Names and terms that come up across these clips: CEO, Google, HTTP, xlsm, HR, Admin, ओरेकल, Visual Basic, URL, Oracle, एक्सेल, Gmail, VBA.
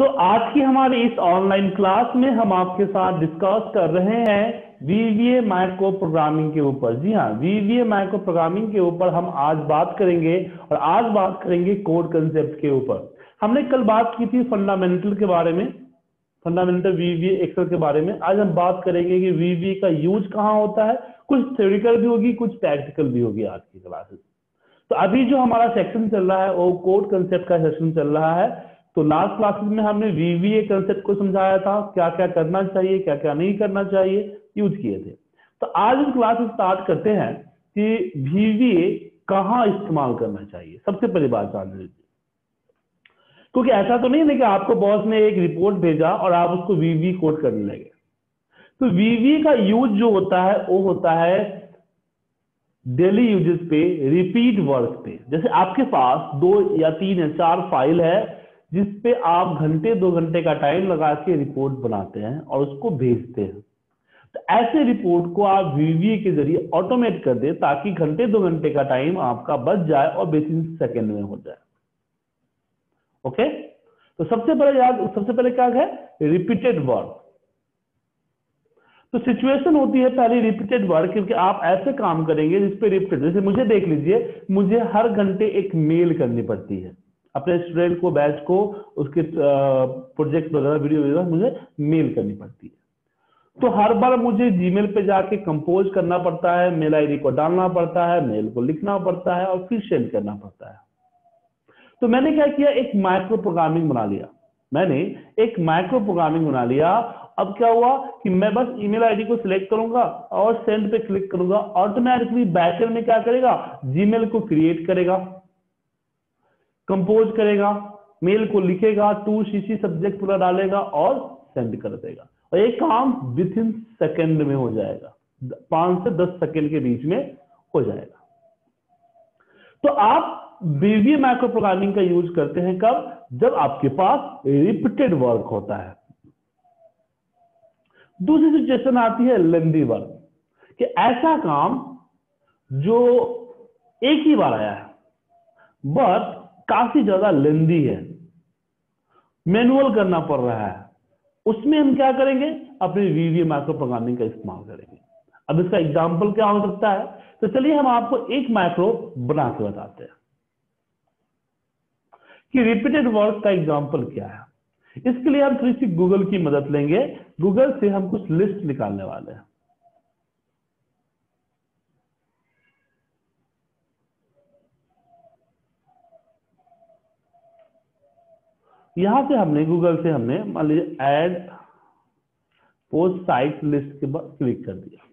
तो आज की हमारी इस ऑनलाइन क्लास में हम आपके साथ डिस्कस कर रहे हैं VBA माइक्रो प्रोग्रामिंग के ऊपर। जी हाँ, VBA माइक्रो प्रोग्रामिंग के ऊपर हम आज बात करेंगे, और आज बात करेंगे कोड कंसेप्ट के ऊपर। हमने कल बात की थी फंडामेंटल के बारे में, फंडामेंटल VBA एक्सेल के बारे में। आज हम बात करेंगे कि VBA का यूज कहाँ होता है। कुछ थ्योरिकल भी होगी, कुछ प्रैक्टिकल भी होगी आज की क्लासेस। तो अभी जो हमारा सेक्शन चल रहा है वो कोड कंसेप्ट का सेक्शन चल रहा है। तो लास्ट क्लासेस में हमने VBA कंसेप्ट को समझाया था, क्या क्या करना चाहिए, क्या क्या नहीं करना चाहिए, यूज किए थे। तो आज हम क्लास स्टार्ट करते हैं कि VBA कहाँ इस्तेमाल करना चाहिए। सबसे पहली बात जान लीजिए, क्योंकि ऐसा तो नहीं है कि आपको बॉस ने एक रिपोर्ट भेजा और आप उसको VBA कोड करने लगे। तो VBA का यूज जो होता है वो होता है डेली यूजेस पे, रिपीट वर्क पे। जैसे आपके पास 2 या 3 या 4 फाइल है जिसपे आप घंटे 2 घंटे का टाइम लगा के रिपोर्ट बनाते हैं और उसको भेजते हैं। तो ऐसे रिपोर्ट को आप VBA के जरिए ऑटोमेट कर दे ताकि घंटे 2 घंटे का टाइम आपका बच जाए और बेसिस सेकंड में हो जाए। ओके, तो सबसे पहले क्या है, रिपीटेड वर्क। तो सिचुएशन होती है पहले रिपीटेड वर्क, क्योंकि आप ऐसे काम करेंगे जिसपे रिपीटेड। जैसे मुझे देख लीजिए, मुझे हर घंटे एक मेल करनी पड़ती है अपने स्टूडेंट को, बैच को, उसके प्रोजेक्ट वगैरह, वीडियो वगैरह मुझे मेल करनी पड़ती है। तो हर बार मुझे जीमेल पे जाके कंपोज करना पड़ता है, मेल आईडी को डालना पड़ता है, मेल को लिखना पड़ता है और फिर सेंड करना पड़ता है। तो मैंने क्या किया, एक माइक्रो प्रोग्रामिंग बना लिया। अब क्या हुआ कि मैं बस ईमेल आईडी को सिलेक्ट करूंगा और सेंड पे क्लिक करूंगा, ऑटोमेटिकली बैकएंड में क्या करेगा, जीमेल को क्रिएट करेगा, कंपोज करेगा, मेल को लिखेगा, टू सीसी सब्जेक्ट पूरा डालेगा और सेंड कर देगा। और ये काम विद इन सेकेंड में हो जाएगा, 5 से 10 सेकेंड के बीच में हो जाएगा। तो आप VBA माइक्रो प्रोग्रामिंग का यूज करते हैं कब, जब आपके पास रिपीटेड वर्क होता है। दूसरी सिचुएशन आती है लेंदी वर्क, कि ऐसा काम जो एक ही बार आया है बट काफी ज्यादा लेंदी है, मैनुअल करना पड़ रहा है, उसमें हम क्या करेंगे, अपने VBA माइक्रो प्रोग्रामिंग का इस्तेमाल करेंगे। अब इसका एग्जांपल क्या हो सकता है, तो चलिए हम आपको एक माइक्रो बना के बताते हैं कि रिपीटेड वर्क का एग्जांपल क्या है। इसके लिए हम थोड़ी सी गूगल की मदद लेंगे। गूगल से हम कुछ लिस्ट निकालने वाले हैं। यहां से हमने गूगल से हमने मान लीजिए ऐड पोस्ट साइट लिस्ट के बाद क्लिक कर दिया।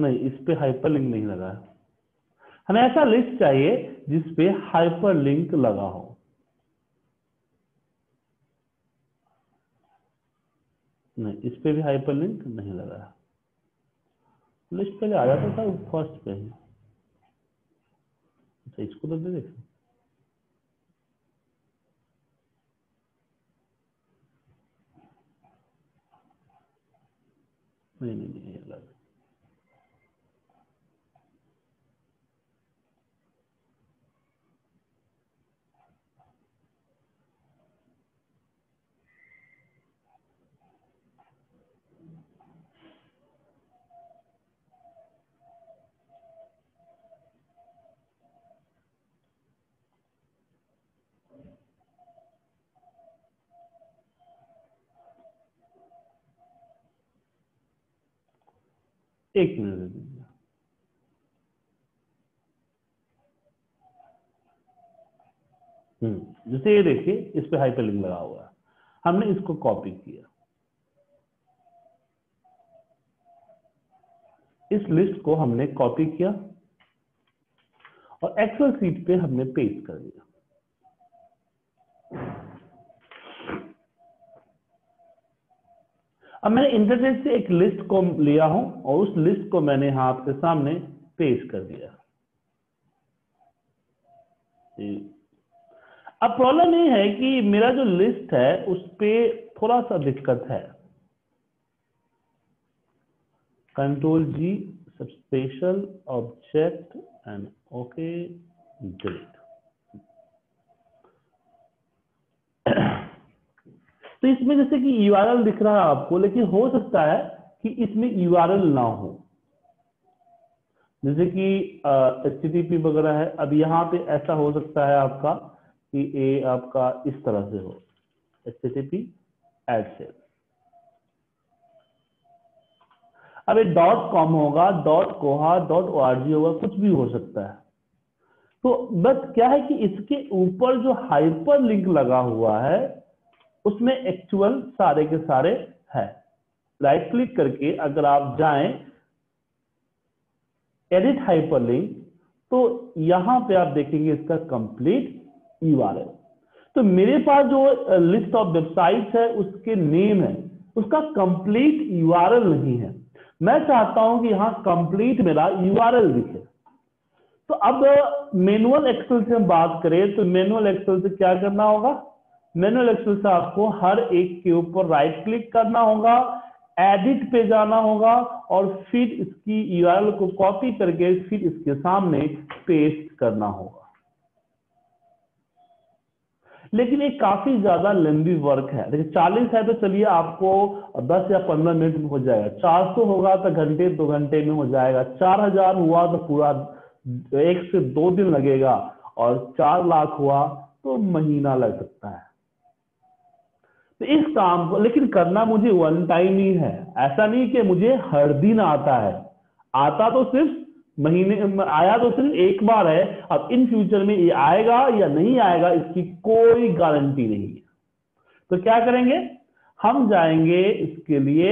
नहीं, इस पे हाइपरलिंक नहीं लगा है, हमें ऐसा लिस्ट चाहिए जिसपे हाइपरलिंक लगा हो। नहीं, इस पे भी हाइपरलिंक नहीं लगा है। लिस्ट पहले आ जाता था फर्स्ट पे ही। अच्छा, इसको तो देखो, नहीं लगा। एक मिनट दे दीजिए। जैसे ये देखिए, इस पे हाइपरलिंक लगा हुआ है, हमने इसको कॉपी किया। इस लिस्ट को हमने कॉपी किया और एक्सेल शीट पे हमने पेस्ट कर दिया। अब मैंने इंटरनेट से एक लिस्ट को लिया हूं और उस लिस्ट को मैंने यहां आपके सामने पेश कर दिया। अब प्रॉब्लम ये है कि मेरा जो लिस्ट है उस पे थोड़ा सा दिक्कत है। Ctrl+G सबस्पेशल ऑब्जेक्ट एंड ओके डिलीट। तो इसमें जैसे कि URL दिख रहा है आपको, लेकिन हो सकता है कि इसमें URL ना हो, जैसे कि HTTP वगैरह है। अब यहाँ पे ऐसा हो सकता है आपका कि ये आपका इस तरह से हो, HTTP ऐड से। अब ये .com होगा, .coha, .org होगा, कुछ भी हो सकता है। तो बस क्या है कि इसके ऊपर जो हाइपर लिंक लगा हुआ है उसमें एक्चुअल सारे के सारे है। राइट क्लिक करके अगर आप जाएं एडिट हाइपरलिंक, तो यहां पे आप देखेंगे इसका कंप्लीट यूआरएल। तो मेरे पास जो लिस्ट ऑफ वेबसाइट्स है उसके नेम है, उसका कंप्लीट यूआरएल नहीं है। मैं चाहता हूं कि यहां कंप्लीट मेरा यूआरएल दिखे। तो अब मैनुअल एक्सेल से हम बात करें तो मैनुअल एक्सेल से क्या करना होगा, मैनुअल एक्सेल से आपको हर एक के ऊपर राइट क्लिक करना होगा, एडिट पे जाना होगा और फिर इसकी यूआरएल को कॉपी करके फिर इसके सामने पेस्ट करना होगा। लेकिन ये काफी ज्यादा लंबी वर्क है। देखिए 40 है तो चलिए आपको 10 या 15 मिनट में हो जाएगा, 400 होगा तो घंटे 2 घंटे में हो जाएगा, 4000 हुआ तो पूरा 1 से 2 दिन लगेगा, और 4 लाख हुआ तो महीना लग सकता है। तो इस काम को लेकिन करना मुझे वन टाइम ही है, ऐसा नहीं कि मुझे हर दिन आता है। आता तो सिर्फ महीने, आया तो सिर्फ एक बार है। अब इन फ्यूचर में ये आएगा या नहीं आएगा इसकी कोई गारंटी नहीं है। तो क्या करेंगे, हम जाएंगे इसके लिए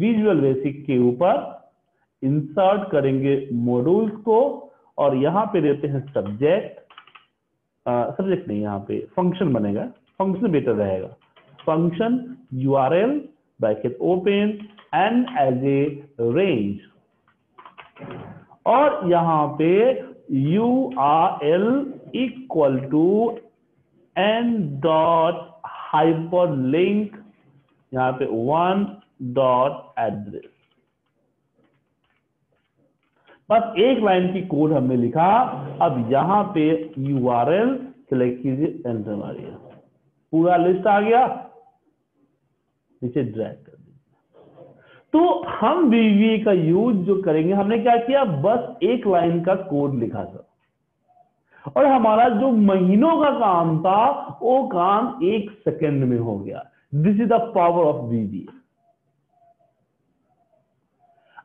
विजुअल बेसिक के ऊपर, इंसर्ट करेंगे मॉड्यूल्स को और यहाँ पे देते हैं सब्जेक्ट नहीं, यहाँ पे फंक्शन बनेगा, फंक्शन बेटर रहेगा, function URL bracket open and as a range, और यहाँ पे URL इक्वल टू n.hyperlink, यहाँ पे 1.address। बस एक लाइन की कोड हमने लिखा। अब यहाँ पे URL सेलेक्ट कीजिए, एंटर मारिए, पूरा लिस्ट आ गया, नीचे ड्रैग कर दीजिए। तो हम VBA का यूज जो करेंगे, हमने क्या किया, बस एक लाइन का कोड लिखा था और हमारा जो महीनों का काम था वो काम 1 सेकंड में हो गया। This is the power of VBA।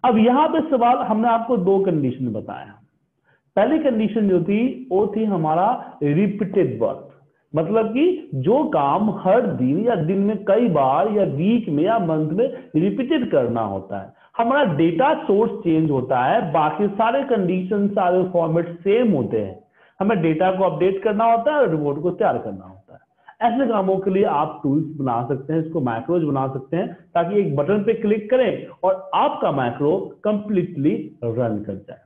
अब यहां पे सवाल, हमने आपको 2 कंडीशन बताया। पहली कंडीशन जो थी वो थी हमारा रिपीटेड वर्क, मतलब कि जो काम हर दिन या दिन में कई बार या वीक में या मंथ में रिपीटेड करना होता है। हमारा डेटा सोर्स चेंज होता है, बाकी सारे कंडीशन सारे फॉर्मेट सेम होते हैं। हमें डेटा को अपडेट करना होता है और रिपोर्ट को तैयार करना होता है। ऐसे कामों के लिए आप टूल्स बना सकते हैं, इसको मैक्रोज बना सकते हैं, ताकि एक बटन पे क्लिक करें और आपका मैक्रो कंप्लीटली रन कर जाए।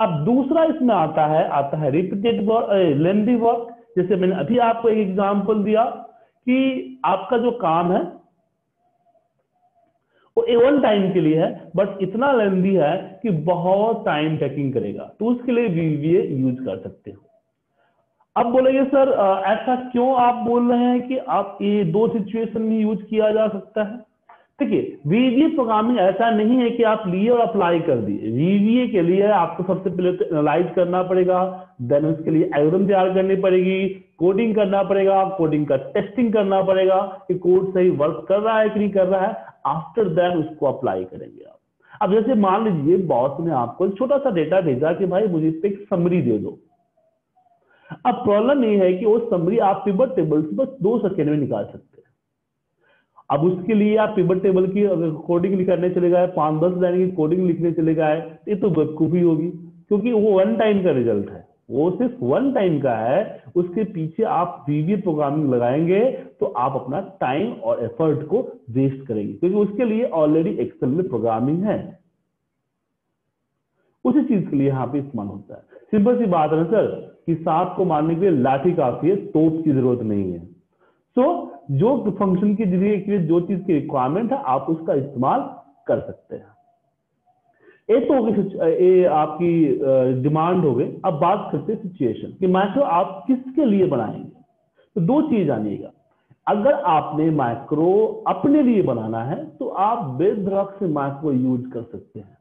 अब दूसरा इसमें आता है रिपीटेड वर्क, लेंदी वर्क। जैसे मैंने अभी आपको एक एग्जांपल दिया कि आपका जो काम है वो वन टाइम के लिए है, बट इतना लेंदी है कि बहुत टाइम टेकिंग करेगा, तो उसके लिए VBA यूज कर सकते हो। अब बोलेंगे सर ऐसा क्यों आप बोल रहे हैं कि आप ये 2 सिचुएशन में यूज किया जा सकता है। देखिए VBA प्रोग्रामिंग ऐसा नहीं है कि आप लिए और अप्लाई कर दिए। VBA के लिए आपको सबसे पहले तो एनालाइज करना पड़ेगा, देन उसके लिए एल्गोरिथम तैयार करनी पड़ेगी, कोडिंग करना पड़ेगा, कोडिंग का टेस्टिंग करना पड़ेगा कि कोड सही वर्क कर रहा है कि नहीं कर रहा है। आफ्टर दैट उसको अप्लाई करेंगे आप। अब जैसे मान लीजिए बॉस ने आपको छोटा सा डेटा भेजा कि भाई मुझे इस पे एक समरी दे दो। अब प्रॉब्लम ये है कि वो समरी आप पिवट टेबल से बस 2 सेकेंड में निकाल सकते। अब उसके लिए आप पिवट टेबल की कोडिंग लिखने चले गए, 5-10 लाइन की कोडिंग लिखने चले गए, ये तो बेवकूफी होगी, क्योंकि वो वन टाइम का रिजल्ट है, वो सिर्फ वन टाइम का है। उसके पीछे आप VBA प्रोग्रामिंग लगाएंगे तो आप अपना टाइम और एफर्ट को वेस्ट करेंगे, क्योंकि उसके लिए ऑलरेडी एक्सेल में प्रोग्रामिंग है। उसी चीज के लिए यहाँ पे इस्तेमाल होता है। सिंपल सी बात है सर कि सांप को मारने के लिए लाठी काफी है, तोप की जरूरत नहीं है। तो जो फंक्शन के जरिए जो चीज की रिक्वायरमेंट है आप उसका इस्तेमाल कर सकते हैं। ये तो हो गई आपकी डिमांड हो गई। अब बात करते हैं सिचुएशन कि माइक्रो आप किसके लिए बनाएंगे। तो दो चीज आनिएगा, अगर आपने माइक्रो अपने लिए बनाना है तो आप बेधड़क से माइक्रो यूज कर सकते हैं,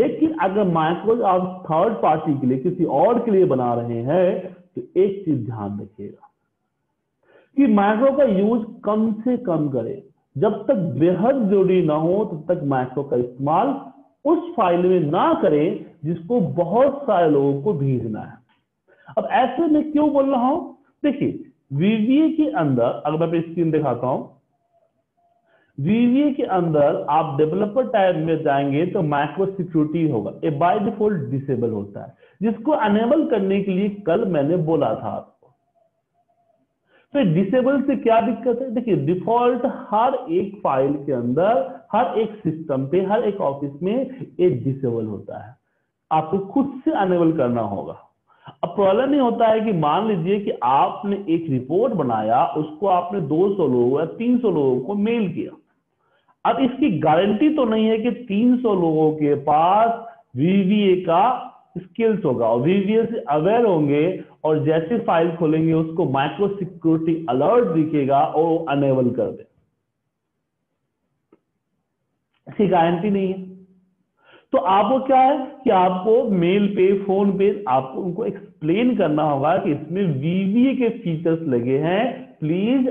लेकिन अगर माइक्रो आप थर्ड पार्टी के लिए किसी और के लिए बना रहे हैं तो एक चीज ध्यान रखिएगा कि माइक्रो का यूज कम से कम करें। जब तक बेहद जरूरी ना हो तब तक माइक्रो का इस्तेमाल उस फाइल में ना करें जिसको बहुत सारे लोगों को भेजना है। अब ऐसे में क्यों बोल रहा हूं, देखिए VBA के अंदर, अगर मैं स्क्रीन दिखाता हूं, VBA के अंदर आप डेवलपर टैब में जाएंगे तो माइक्रो सिक्योरिटी होगा, ये बाय डिफॉल्ट डिसेबल होता है, जिसको अनेबल करने के लिए कल मैंने बोला था आपको। तो डिसेबल से क्या दिक्कत है, देखिए डिफॉल्ट हर एक फाइल के अंदर, हर एक सिस्टम पे, हर एक ऑफिस में ये डिसेबल होता है, आपको खुद से अनेबल करना होगा। अब प्रॉब्लम ये होता है कि मान लीजिए कि आपने एक रिपोर्ट बनाया, उसको आपने 200 लोगों या 300 लोगों को मेल किया। अब इसकी गारंटी तो नहीं है कि 300 लोगों के पास VBA का स्किल्स होगा और VBA से अवेयर होंगे, और जैसे फाइल खोलेंगे उसको माइक्रो सिक्योरिटी अलर्ट दिखेगा और अनेबल कर दे, इसकी गारंटी नहीं है। तो आपको क्या है कि आपको मेल पे, फोन पे आपको उनको एक्सप्लेन करना होगा कि इसमें VBA के फीचर्स लगे हैं, प्लीज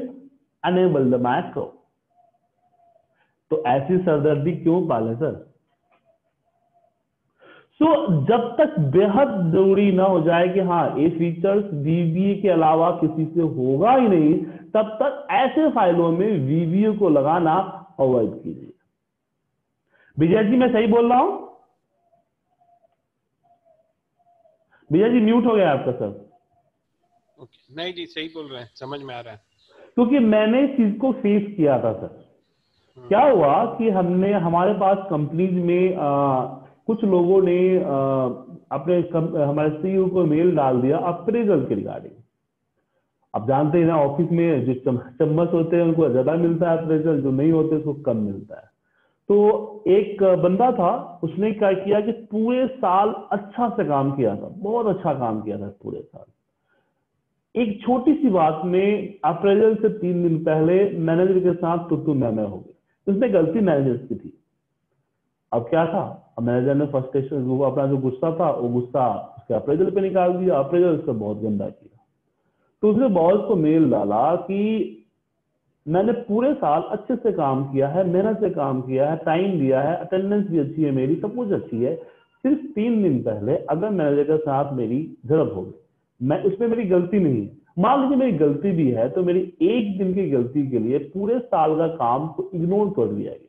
अनेबल द माइक्रो। तो ऐसी सरदर्दी क्यों पाले सर। सो जब तक बेहद जरूरी ना हो जाए कि हाँ ये फीचर्स VBA के अलावा किसी से होगा ही नहीं, तब तक ऐसे फाइलों में VBA को लगाना अवॉइड कीजिए। विजय जी मैं सही बोल रहा हूं, विजय जी म्यूट हो गया आपका सर। ओके, नहीं जी सही बोल रहे हैं, समझ में आ रहा है, क्योंकि मैंने इस चीज को फेस किया था सर। क्या हुआ कि हमने, हमारे पास कंपनीज में कुछ लोगों ने अपने हमारे सीईओ को मेल डाल दिया अप्रेजल के रिगार्डिंग। आप जानते हैं ना ऑफिस में जो चम्मच होते हैं उनको ज्यादा मिलता है अप्रेजल, जो नहीं होते उसको कम मिलता है। तो एक बंदा था, उसने क्या किया कि पूरे साल अच्छा सा काम किया था, बहुत अच्छा काम किया था पूरे साल। एक छोटी सी बात में अप्रैल से 3 दिन पहले मैनेजर के साथ तू मैं हो गई। उसमें गलती मैनेजर की थी। अब क्या था, अब मैनेजर ने फ्रस्ट्रेशन, वो अपना जो गुस्सा था वो गुस्सा उसके अप्रैल पे निकाल दिया, अप्रैल उसका बहुत गंदा किया। तो उसने बॉस को मेल डाला कि मैंने पूरे साल अच्छे से काम किया है, मेहनत से काम किया है, टाइम दिया है, अटेंडेंस भी अच्छी है मेरी, सब कुछ अच्छी है, सिर्फ 3 दिन पहले अगर मैनेजर के साथ मेरी झड़प हो गई, मैं उसमें मेरी गलती नहीं है, मान लीजिए मेरी गलती भी है, तो मेरी 1 दिन की गलती के लिए पूरे साल का काम को इग्नोर कर दिया गया।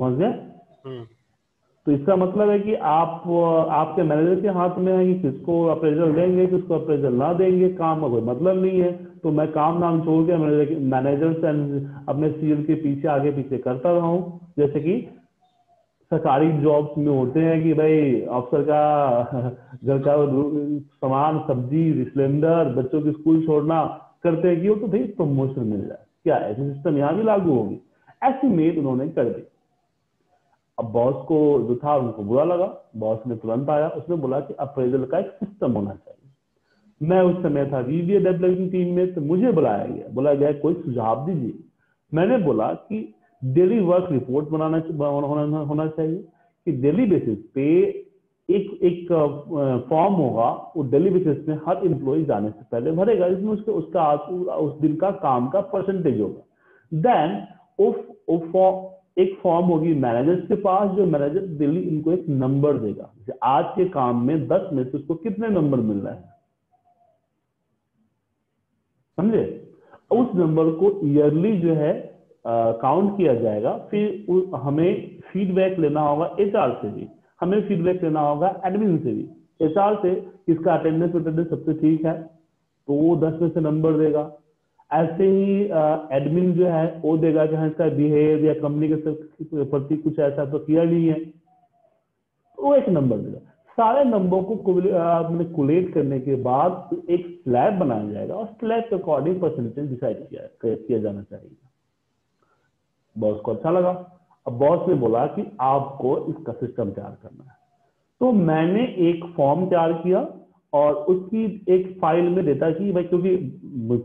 समझ गए। तो इसका मतलब है कि आप, आपके मैनेजर के हाथ में है कि किसको अप्रेजल देंगे, किसको अप्रेजल ना देंगे, काम का कोई मतलब नहीं है। तो मैं काम नाम छोड़ के मैनेजर से अपने सीएल के पीछे आगे पीछे करता रहा हूं, जैसे कि सरकारी जॉब्स में होते हैं कि भाई अफसर का घर का सामान, सब्जी, सिलेंडर, बच्चों की स्कूल छोड़ना करते हैं कि वो तो भाई प्रमोशन मिल जाए, क्या ऐसे सिस्टम यहाँ भी लागू होगी। ऐसी मेल उन्होंने कर दी। अब बॉस को जो था उनको बुरा लगा, बॉस ने तुरंत आया, उसने बोला कि अप्रेजल का एक सिस्टम होना चाहिए। मैं उस समय था VBA डेवलपिंग टीम में, तो मुझे बुलाया गया, बोला गया कोई सुझाव दीजिए। मैंने बोला कि डेली वर्क रिपोर्ट बनाना होना चाहिए कि डेली बेसिस पे एक फॉर्म होगा, वो डेली बेसिस में हर एम्प्लॉय जाने से पहले भरेगा, इसमें उसका उस दिन का काम का परसेंटेज होगा। देन एक फॉर्म होगी मैनेजर्स के पास, जो मैनेजर डेली इनको एक नंबर देगा, जैसे आज के काम में 10 में से उसको कितने नंबर मिल रहा है, समझे। उस नंबर को ईयरली जो है काउंट किया जाएगा। फिर हमें फीडबैक लेना होगा HR से भी, हमें फीडबैक लेना होगा एडमिन से भी। HR से किसका अटेंडेंस सबसे ठीक है, तो वो 10 में से नंबर देगा। ऐसे ही एडमिन जो है वो देगा कि इसका बिहेव या कंपनी के प्रति कुछ ऐसा तो किया नहीं है, वो एक नंबर देगा। सारे नंबर को कुलेट करने के बाद एक स्लैब बनाया जाएगा और स्लैब के अकॉर्डिंग परसेंटेज डिसाइड किया जाना चाहिए। बॉस को अच्छा लगा। अब बॉस ने बोला कि आपको इसका सिस्टम तैयार करना है, तो मैंने एक फॉर्म तैयार किया और उसकी एक फाइल में देता कि भाई क्योंकि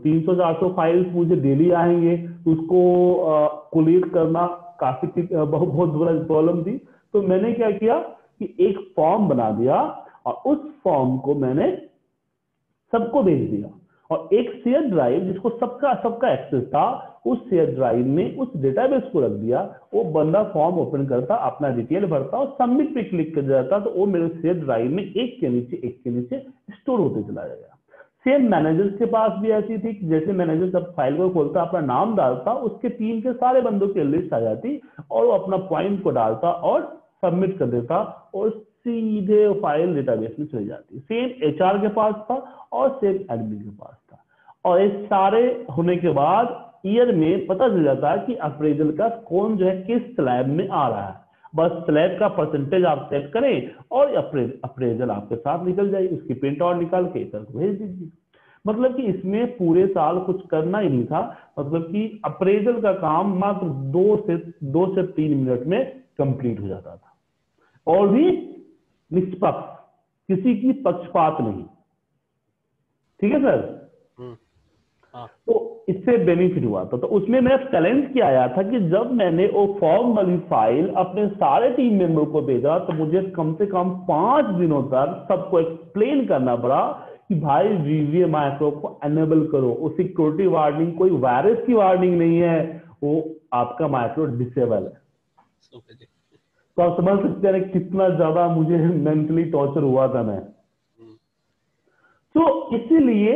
300-400 फाइल्स मुझे डेली आएंगे, उसको कुलेट करना काफी बहुत बड़ा प्रॉब्लम थी। तो मैंने क्या किया कि एक फॉर्म बना दिया और उस फॉर्म को मैंने सबको भेज दिया और एक शेयर ड्राइव जिसको सबका एक्सेस था, उस शेयर ड्राइव में उस डेटाबेस को रख दिया। वो बंदा फॉर्म ओपन करता, अपना डिटेल भरता और सबमिट पे क्लिक कर जाता, तो वो मेरे शेयर ड्राइव में एक के नीचे स्टोर होते चला जाएगा। सेम मैनेजर्स के पास भी ऐसी थी कि जैसे मैनेजर सब फाइल को खोलता, अपना नाम डालता, उसके टीम के सारे बंदों की लिस्ट आ जाती और वो अपना पॉइंट को डालता और सबमिट कर देता और सीधे फाइल डेटाबेस में चली जाती। सेम एचआर के पास था और सेम एडमिन के पास था। और ये सारे होने के बाद ईयर में पता चल जाता है कि अप्रेजल का कौन जो है किस स्लैब में आ रहा है। बस स्लैब का परसेंटेज आप सेट करें और अप्रेजल आपके साथ निकल जाएगी। उसकी प्रिंट आउट निकाल के इधर को भेज दीजिए। मतलब कि इसमें पूरे साल कुछ करना ही नहीं था। मतलब कि अप्रेजल का काम मात्र 2 से 3 मिनट में कंप्लीट हो जाता था और भी निष्पक्ष, किसी की पक्षपात नहीं। ठीक है सर। तो इससे बेनिफिट हुआ था। तो उसमें मेरा चैलेंज क्या आया था कि जब मैंने वो फॉर्म वाली फाइल अपने सारे टीम मेंबर को भेजा तो मुझे कम से कम 5 दिनों तक सबको एक्सप्लेन करना पड़ा कि भाई वीबीए माइक्रो को एनेबल करो, वो सिक्योरिटी वार्निंग कोई वायरस की वार्निंग नहीं है, वो आपका माइक्रो डिसेबल है। तो आप समझ सकते हैं कितना ज्यादा मुझे मेंटली टॉर्चर हुआ था मैं। तो इसीलिए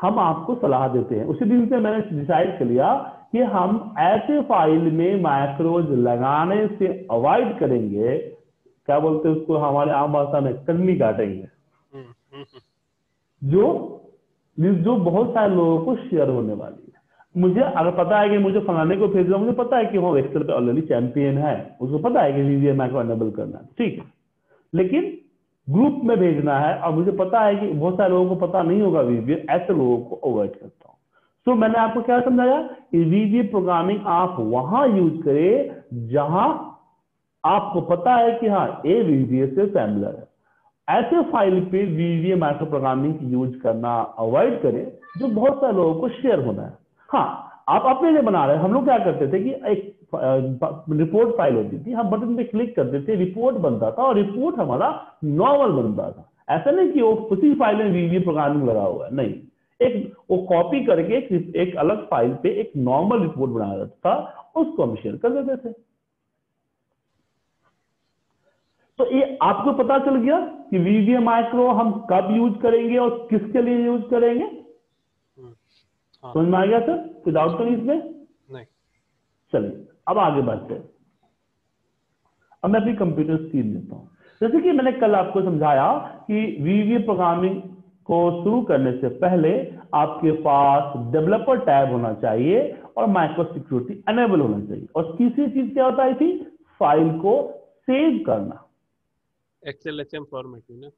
हम आपको सलाह देते हैं, उसी दिन से मैंने डिसाइड कर लिया कि हम ऐसे फाइल में माइक्रोज लगाने से अवॉइड करेंगे। क्या बोलते हैं उसको हमारे आम भाषा में, कन्नी काटेंगे। जो बहुत सारे लोगों को शेयर होने वाली है। मुझे अगर पता है कि मुझे फलाने को भेजना, मुझे पता है कि वो एक्सेल पे ऑलरेडी चैंपियन है, उसको पता है कि वीबीए मैक्रो एनेबल करना है, ठीक। लेकिन ग्रुप में भेजना है और मुझे पता है कि बहुत सारे लोगों को पता नहीं होगा वीबीए, ऐसे लोगों को अवॉइड करता हूँ। तो मैंने आपको क्या समझाया कि वीबीए प्रोग्रामिंग आप वहां यूज करें जहां आपको पता है कि हाँ ये वीबीए से सैम्बलर है। ऐसे फाइल पे वीबीए मैक्रो प्रोग्रामिंग यूज करना अवॉइड करें जो बहुत सारे लोगों को शेयर होना है। हाँ, आप अपने लिए बना रहे हैं। हम लोग क्या करते थे कि एक रिपोर्ट फाइल होती थी, हम बटन पे क्लिक करते थे, रिपोर्ट बनता था और रिपोर्ट हमारा नॉर्मल बनता था। ऐसा नहीं कि वो उसी फाइल में वीबीए प्रोग्रामिंग लगा हुआ है, नहीं। एक वो कॉपी करके एक अलग फाइल पे एक नॉर्मल रिपोर्ट बना रहता था, उसको हम शेयर कर देते थे। तो ये आपको पता चल गया कि वीबीए माइक्रो हम कब यूज करेंगे और किसके लिए यूज करेंगे। समझ में आ गया सर? कोई डाउट तो नहीं इसमें? नहीं। चलिए अब आगे बढ़ते हैं। अब मैं अपनी कंप्यूटर स्क्रीन देता हूँ। जैसे कि मैंने कल आपको समझाया कि वीबीए प्रोग्रामिंग को शुरू करने से पहले आपके पास डेवलपर टैब होना चाहिए और माइक्रो सिक्योरिटी एनेबल होना चाहिए। और तीसरी चीज क्या होता है थी? फाइल को सेव करना, एक्सएलएसएम फॉर्मेट में।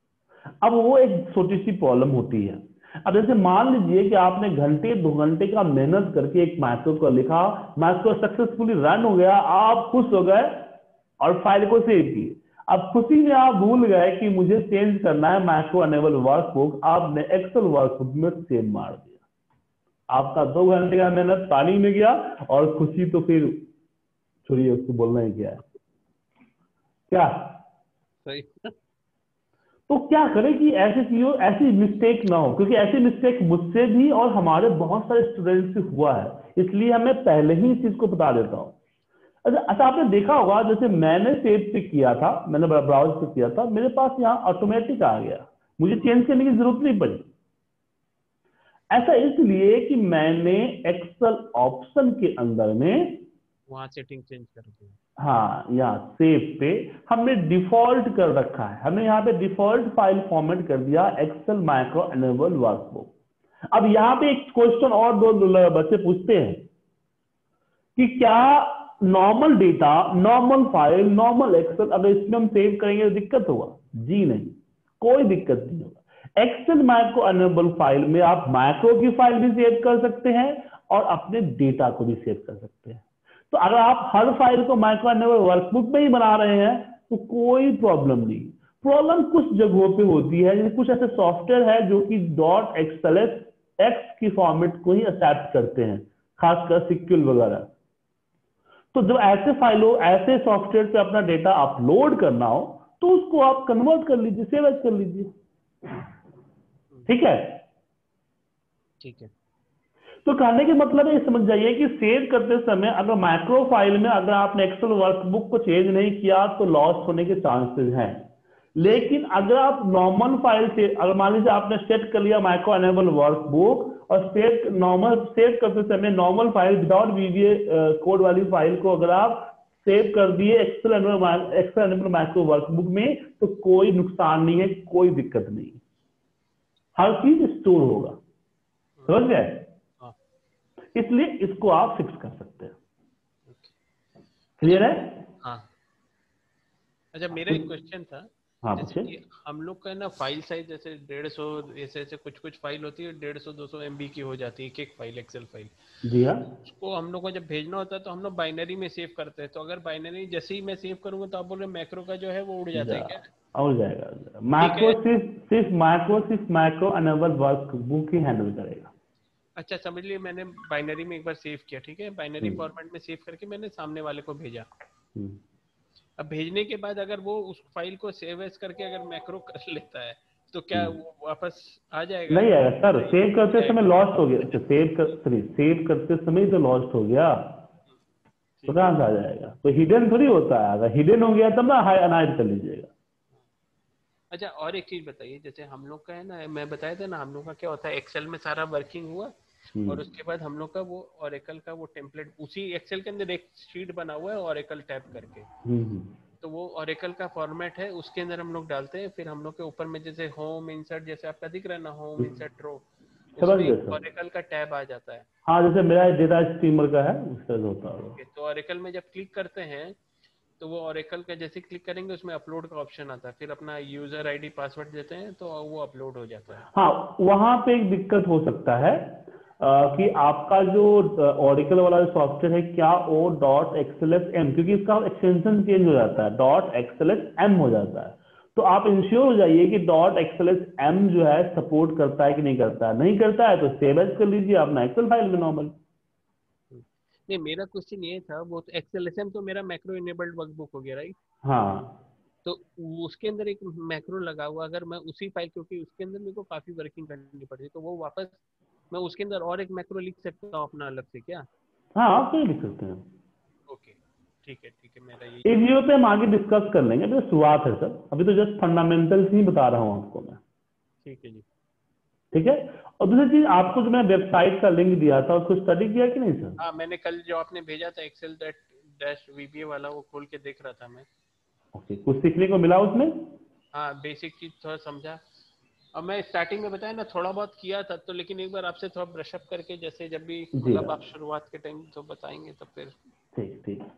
अब वो एक छोटी सी प्रॉब्लम होती है। अब जैसे मान लीजिए कि आपने घंटे 2 घंटे का मेहनत करके एक माइक्रो को लिखा, माइक्रो सक्सेसफुली रन हो गया, आप खुश हो गए और फाइल को सेव किए। अब खुशी में आप भूल गए कि मुझे चेंज करना है माइक्रो एनेबल वर्कबुक, आपने एक्सेल वर्कबुक में सेव मार दिया। आपका 2 घंटे का मेहनत पानी में गया और खुशी तो फिर छोड़िए, उसको बोलना ही क्या है। क्या सही? तो क्या करें कि ऐसी मिस्टेक ना हो, क्योंकि ऐसी मिस्टेक मुझसे भी और हमारे बहुत सारे स्टूडेंट्स से हुआ है, इसलिए हमें पहले ही इस चीज को बता देता हूँ। अच्छा, आपने देखा होगा जैसे मैंने सेव पे किया था, मैंने ब्राउज पे किया था, मेरे पास यहाँ ऑटोमेटिक आ गया, मुझे चेंज करने की जरूरत नहीं पड़ी। ऐसा इसलिए कि मैंने एक्सेल ऑप्शन के अंदर में वहां सेटिंग चेंज कर दी। हाँ, यहाँ सेव पे हमने डिफॉल्ट कर रखा है, हमने यहाँ पे डिफॉल्ट फाइल फॉर्मेट कर दिया एक्सेल माइक्रो एनेबल वर्कबुक। अब यहाँ पे एक क्वेश्चन और दो बच्चे पूछते हैं कि क्या normal data, normal file, normal एक्सेल अगर इसमें हम सेव करेंगे तो दिक्कत होगा? जी नहीं, कोई दिक्कत नहीं होगा। एक्सेल मैक्रो अनेबल फाइल में आप मैक्रो की फाइल भी सेव कर सकते हैं और अपने डेटा को भी सेव कर सकते हैं। तो अगर आप हर फाइल को मैक्रो अनेबल वर्कबुक में ही बना रहे हैं तो कोई प्रॉब्लम नहीं। प्रॉब्लम कुछ जगहों पे होती है, जैसे कुछ ऐसे सॉफ्टवेयर है जो कि डॉट एक्सएलएस एक्स की फॉर्मेट को ही एक्सेप्ट करते हैं, खासकर सिक्यूल वगैरह। तो जब ऐसे फाइलों ऐसे सॉफ्टवेयर पे अपना डेटा अपलोड करना हो तो उसको आप कन्वर्ट कर लीजिए, सेव कर लीजिए। ठीक है, ठीक है। तो कहने के मतलब ये समझ जाइए कि सेव करते समय अगर मैक्रो फाइल में अगर आपने एक्सेल वर्कबुक को चेंज नहीं किया तो लॉस होने के चांसेस हैं। लेकिन अगर आप नॉर्मल फाइल से अगर मान लीजिए आपने सेट कर लिया मैक्रो एनेबल वर्कबुक और सेव करते समय normal file without VBA code वाली फाइल को अगर आप सेव कर दिए एक्सेल एनेबल मैक्रो वर्कबुक में तो कोई नुकसान नहीं है, कोई दिक्कत नहीं, हर चीज स्टोर होगा। समझ गए? इसलिए इसको आप फिक्स कर सकते हैं। क्लियर है? अच्छा, मेरा एक क्वेश्चन था। हाँ, जैसे कि हम लोग का ना फाइल साइज जैसे 150 ऐसे कुछ फाइल होती है 150-200 MB की हो जाती है एक फाइल, एक्सेल फाइल। जी हाँ। उसको हम लोग को जब भेजना होता है तो हम लोग बाइनरी में सेव करते हैं। तो अगर बाइनरी जैसे ही मैं सेव करूंगा तो आप बोल रहे मैक्रो का जो है वो उड़ जाता है क्या? उड़ जाएगा। मैक्रो सिर्फ मैक्रो अनेबल वर्कबुक ही हैंडल करेगा। अच्छा, समझ लिया। मैंने बाइनरी में एक बार सेव किया, ठीक है, बाइनरी फॉर्मेट में सेव करके मैंने सामने वाले को भेजा। अब भेजने के बाद अगर वो उस फाइल को सेव एज करके अगर मैक्रो कर लेता है तो क्या वो वापस आ जाएगा? नहीं आएगा सर, सेव करते समय लॉस्ट हो गया। अच्छा, सेव करते समय तो लॉस्ट हो गया तो कहाँ से आ जाएगा? तो हिडन थोड़ी होता है, अगर हिडन हो गया तब ना अनहाइड कर लीजिएगा। अच्छा, और एक चीज बताइए, जैसे हम लोग का है ना, मैं बताया था ना, हम लोग का क्या होता है एक्सेल में सारा वर्किंग हुआ और उसके बाद हम लोग का वो ओरेकल का वो टेम्पलेट उसी एक्सेल के अंदर एक शीट बना हुआ है ओरेकल टैब करके, तो वो ओरेकल का फॉर्मेट है उसके अंदर हम लोग डालते हैं। फिर हम लोग के ऊपर में जैसे होम इंसर्ट, जैसे आपका दिख रहा है ना होम इंसर्ट रो, ओरेकल का टैब आ जाता है। हाँ, जैसे मेरा डेटा स्ट्रीमर का है उसका होता है। तो ओरेकल में जब क्लिक करते हैं तो वो ओरेकल का जैसे क्लिक करेंगे उसमें अपलोड का ऑप्शन आता है, फिर अपना यूजर आईडी पासवर्ड देते हैं तो वो अपलोड हो जाता है। हाँ, वहाँ पे एक दिक्कत हो सकता है कि आपका जो ऑरेकल वाला जो सॉफ्टवेयर है क्या वो .xlsm, क्योंकि इसका एक्सटेंशन चेंज हो जाता है, .xlsm हो जाता है। तो आप इंश्योर हो जाइए कि .xlsm जो है सपोर्ट करता है कि नहीं करता है। नहीं करता है तो सेव एज कर लीजिए अपना एक्सेल फाइल में नॉर्मल। नहीं, मेरा क्वेश्चन ये था, वो xlsm तो मेरा मैक्रो इनेबल्ड वर्कबुक हो गया, राइट? हाँ, तो उसके अंदर एक मैक्रो लगा हुआ, अगर मैं उसी फाइल, क्योंकि उसके अंदर मेरे को काफी वर्किंग करनी पड़ती है, तो वो वापस मैं उसके अंदर और एक मैक्रो लिख सकता हूँ अपना अलग से क्या? हाँ, आप लिख सकते हैं। ओके, ठीक है, ठीक है। मेरा ये इस वीडियो पे हम आगे डिस्कस कर लेंगे, अभी तो शुरुआत है सर, अभी तो जस्ट फंडामेंटल्स ही बता रहा हूँ आपको मैं। ठीक है जी, ठीक है। और दूसरी चीज, आपको जो मैंने वेबसाइट का लिंक दिया था उसको स्टडी किया कि नहीं सर? हाँ, मैंने कल जो आपने भेजा था एक्सेल -VBA वाला वो खोल के देख रहा था मैं। ओके, कुछ सीखने को मिला उसमें? हाँ, बेसिक चीज थोड़ा समझा। अब मैं स्टार्टिंग में बताया ना थोड़ा बहुत किया था तो, लेकिन एक बार आपसे थोड़ा ब्रश अप करके जैसे जब भी आप शुरुआत के टाइम तो बताएंगे तो फिर ठीक।